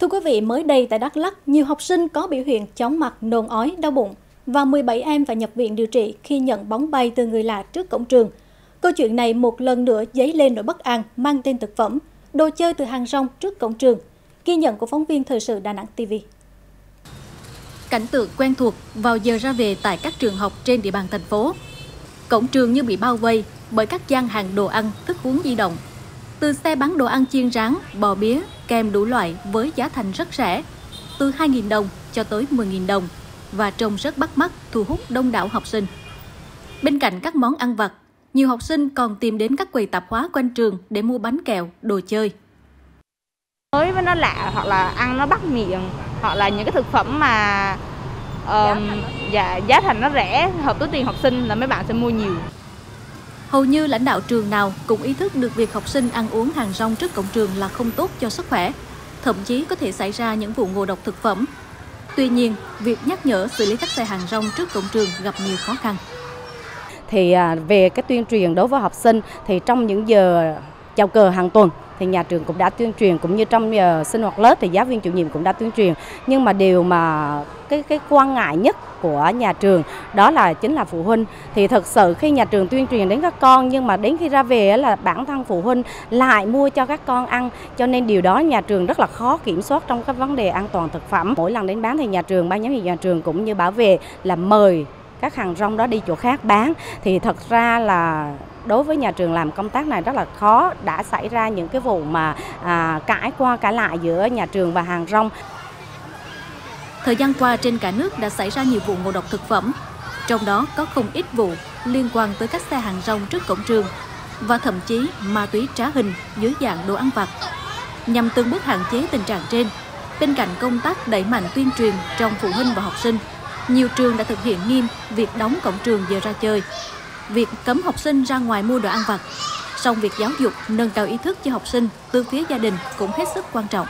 Thưa quý vị, mới đây tại Đắk Lắk, nhiều học sinh có biểu hiện chóng mặt, nôn ói, đau bụng và 17 em phải nhập viện điều trị khi nhận bóng bay từ người lạ trước cổng trường. Câu chuyện này một lần nữa dấy lên nỗi bất an mang tên thực phẩm, đồ chơi từ hàng rong trước cổng trường. Ghi nhận của phóng viên thời sự Đà Nẵng TV. Cảnh tượng quen thuộc vào giờ ra về tại các trường học trên địa bàn thành phố. Cổng trường như bị bao vây bởi các gian hàng đồ ăn, thức uống di động. Từ xe bán đồ ăn chiên rán, bò bía, kem đủ loại với giá thành rất rẻ, từ 2.000 đồng cho tới 10.000 đồng và trông rất bắt mắt, thu hút đông đảo học sinh. Bên cạnh các món ăn vặt, nhiều học sinh còn tìm đến các quầy tạp hóa quanh trường để mua bánh kẹo, đồ chơi. Đối với nó lạ hoặc là ăn nó bắt miệng, hoặc là những cái thực phẩm mà giá thành nó rẻ, hợp túi tiền học sinh là mấy bạn sẽ mua nhiều. Hầu như lãnh đạo trường nào cũng ý thức được việc học sinh ăn uống hàng rong trước cổng trường là không tốt cho sức khỏe, thậm chí có thể xảy ra những vụ ngộ độc thực phẩm. Tuy nhiên, việc nhắc nhở xử lý các xe hàng rong trước cổng trường gặp nhiều khó khăn. Thì về cái tuyên truyền đối với học sinh thì trong những giờ chào cờ hàng tuần thì nhà trường cũng đã tuyên truyền, cũng như trong sinh hoạt lớp thì giáo viên chủ nhiệm cũng đã tuyên truyền. Nhưng mà điều mà cái quan ngại nhất của nhà trường đó là chính là phụ huynh. Thì thật sự khi nhà trường tuyên truyền đến các con nhưng mà đến khi ra về là bản thân phụ huynh lại mua cho các con ăn, cho nên điều đó nhà trường rất là khó kiểm soát trong các vấn đề an toàn thực phẩm. Mỗi lần đến bán thì nhà trường, ban giám hiệu nhà trường cũng như bảo vệ là mời các hàng rong đó đi chỗ khác bán. Thì thật ra là đối với nhà trường làm công tác này rất là khó, đã xảy ra những cái vụ mà cãi qua cãi lại giữa nhà trường và hàng rong. Thời gian qua trên cả nước đã xảy ra nhiều vụ ngộ độc thực phẩm, trong đó có không ít vụ liên quan tới các xe hàng rong trước cổng trường và thậm chí ma túy trá hình dưới dạng đồ ăn vặt. Nhằm từng bước hạn chế tình trạng trên, bên cạnh công tác đẩy mạnh tuyên truyền trong phụ huynh và học sinh, nhiều trường đã thực hiện nghiêm việc đóng cổng trường giờ ra chơi, việc cấm học sinh ra ngoài mua đồ ăn vặt. Song việc giáo dục nâng cao ý thức cho học sinh từ phía gia đình cũng hết sức quan trọng.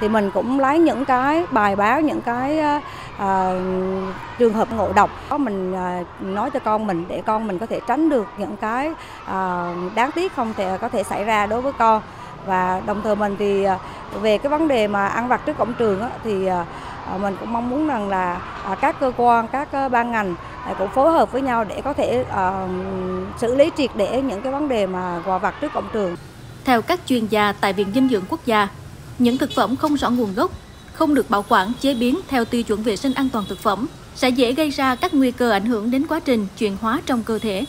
Thì mình cũng lấy những cái bài báo, những cái trường hợp ngộ độc mình nói cho con mình để con mình có thể tránh được những cái đáng tiếc không thể có thể xảy ra đối với con. Và đồng thời mình thì về cái vấn đề mà ăn vặt trước cổng trường thì mình cũng mong muốn rằng là các cơ quan, các ban ngành cũng phối hợp với nhau để có thể xử lý triệt để những cái vấn đề mà quà vặt trước cổng trường. Theo các chuyên gia tại Viện Dinh dưỡng Quốc gia, những thực phẩm không rõ nguồn gốc, không được bảo quản chế biến theo tiêu chuẩn vệ sinh an toàn thực phẩm sẽ dễ gây ra các nguy cơ ảnh hưởng đến quá trình chuyển hóa trong cơ thể.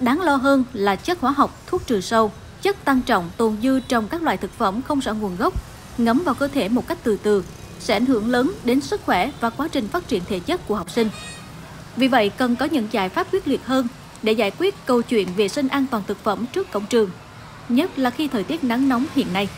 Đáng lo hơn là chất hóa học, thuốc trừ sâu, chất tăng trọng tồn dư trong các loại thực phẩm không rõ nguồn gốc ngấm vào cơ thể một cách từ từ sẽ ảnh hưởng lớn đến sức khỏe và quá trình phát triển thể chất của học sinh. Vì vậy, cần có những giải pháp quyết liệt hơn để giải quyết câu chuyện vệ sinh an toàn thực phẩm trước cổng trường, nhất là khi thời tiết nắng nóng hiện nay.